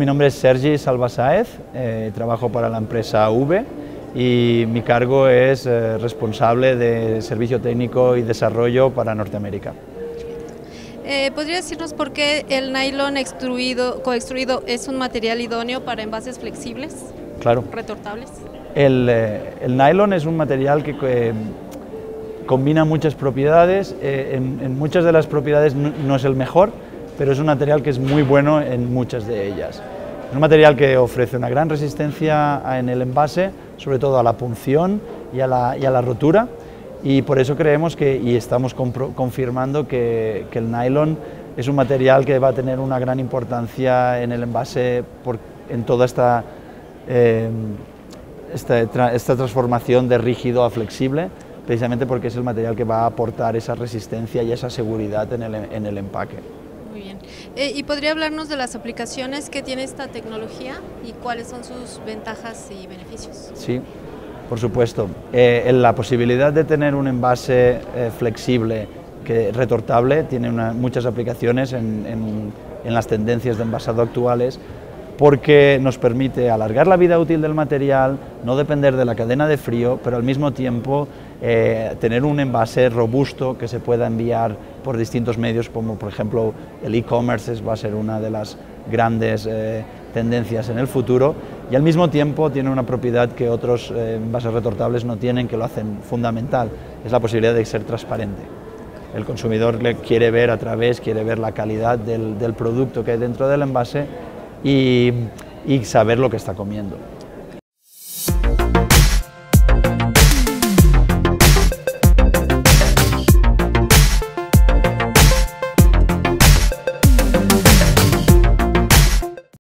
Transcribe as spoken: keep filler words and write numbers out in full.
Mi nombre es Sergi Salvá Sáez, eh, trabajo para la empresa V y mi cargo es eh, responsable de Servicio Técnico y Desarrollo para Norteamérica. Eh, ¿Podría decirnos por qué el nylon extruido, coextruido es un material idóneo para envases flexibles? Claro. ¿Retortables? El, eh, el nylon es un material que eh, combina muchas propiedades, eh, en, en muchas de las propiedades no, no es el mejor, pero es un material que es muy bueno en muchas de ellas. Es un material que ofrece una gran resistencia en el envase, sobre todo a la punción y a la, y a la rotura, y por eso creemos que, y estamos confirmando que, que el nylon es un material que va a tener una gran importancia en el envase por, en toda esta, eh, esta, tra, esta transformación de rígido a flexible, precisamente porque es el material que va a aportar esa resistencia y esa seguridad en el, en el empaque. Muy bien. Eh, ¿Y podría hablarnos de las aplicaciones que tiene esta tecnología y cuáles son sus ventajas y beneficios? Sí, por supuesto. Eh, la posibilidad de tener un envase eh, flexible, que retortable, tiene una, muchas aplicaciones en, en, en las tendencias de envasado actuales, porque nos permite alargar la vida útil del material, no depender de la cadena de frío, pero al mismo tiempo eh, tener un envase robusto que se pueda enviar por distintos medios, como por ejemplo el e-commerce va a ser una de las grandes eh, tendencias en el futuro, y al mismo tiempo tiene una propiedad que otros eh, envases retortables no tienen, que lo hacen fundamental, es la posibilidad de ser transparente. El consumidor le quiere ver a través, quiere ver la calidad del, del producto que hay dentro del envase, Y, y saber lo que está comiendo.